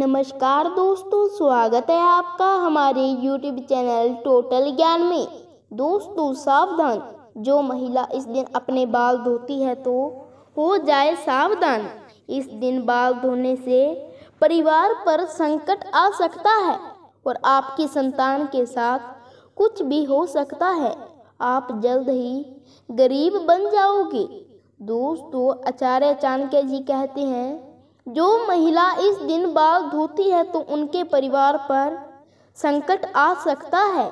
नमस्कार दोस्तों, स्वागत है आपका हमारे YouTube चैनल टोटल ज्ञान में। दोस्तों सावधान, जो महिला इस दिन अपने बाल धोती है तो हो जाए सावधान। इस दिन बाल धोने से परिवार पर संकट आ सकता है और आपकी संतान के साथ कुछ भी हो सकता है। आप जल्द ही गरीब बन जाओगे। दोस्तों आचार्य चाणक्य जी कहते हैं, जो महिला इस दिन बाल धोती है तो उनके परिवार पर संकट आ सकता है।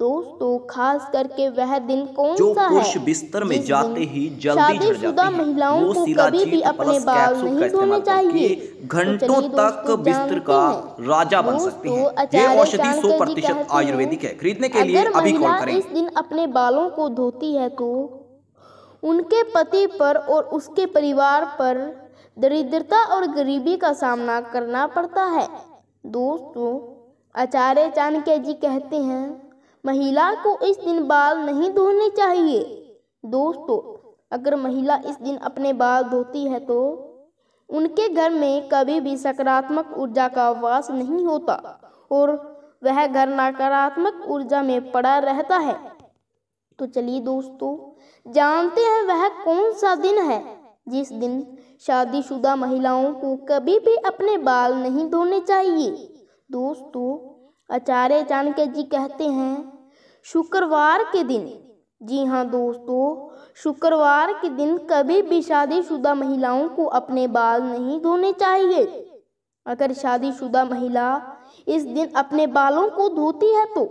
दोस्तों खास करके वह दिन कौन सा है जो बिस्तर में जाते ही जल्दी झड़ जाती है। महिलाओं को कभी भी अपने बाल नहीं धोने चाहिए। घंटों तक बिस्तर का राजा बन सकती है। ये औषधि 100% आयुर्वेदिक है। खरीदने के लिए अभी कॉल करें। इस दिन अपने बालों को धोती है तो उनके पति पर और उसके परिवार पर दरिद्रता और गरीबी का सामना करना पड़ता है। दोस्तों आचार्य चाणक्य जी कहते हैं, महिला को इस दिन बाल नहीं धोने चाहिए। दोस्तों अगर महिला इस दिन अपने बाल धोती है तो उनके घर में कभी भी सकारात्मक ऊर्जा का वास नहीं होता और वह घर नकारात्मक ऊर्जा में पड़ा रहता है। तो चलिए दोस्तों जानते हैं वह कौन सा दिन है जिस दिन शादीशुदा महिलाओं को कभी भी अपने बाल नहीं धोने चाहिए। दोस्तों आचार्य चाणक्य जी कहते हैं, शुक्रवार के दिन। जी हाँ दोस्तों, शुक्रवार के दिन कभी भी शादीशुदा महिलाओं को अपने बाल नहीं धोने चाहिए। अगर शादीशुदा महिला इस दिन अपने बालों को धोती है तो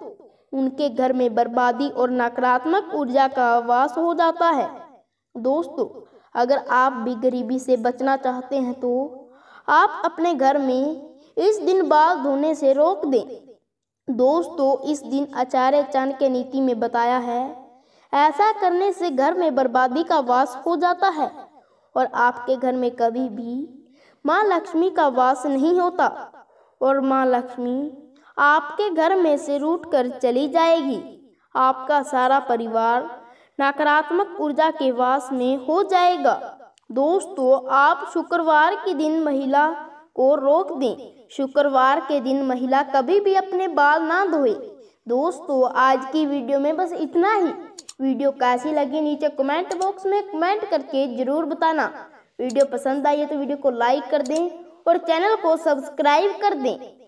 उनके घर में बर्बादी और नकारात्मक ऊर्जा का वास हो जाता है। दोस्तों अगर आप भी गरीबी से बचना चाहते हैं तो आप अपने घर में इस दिन बाल धोने से रोक दें। दोस्तों इस दिन आचार्य चाणक्य नीति में बताया है, ऐसा करने से घर में बर्बादी का वास हो जाता है और आपके घर में कभी भी मां लक्ष्मी का वास नहीं होता और मां लक्ष्मी आपके घर में से रूठ कर चली जाएगी। आपका सारा परिवार नकारात्मक ऊर्जा के वास में हो जाएगा। दोस्तों आप शुक्रवार के दिन महिला को रोक दें। शुक्रवार के दिन महिला कभी भी अपने बाल ना धोए। दोस्तों आज की वीडियो में बस इतना ही। वीडियो कैसी लगी नीचे कमेंट बॉक्स में कमेंट करके जरूर बताना। वीडियो पसंद आई है तो वीडियो को लाइक कर दें और चैनल को सब्सक्राइब कर दें।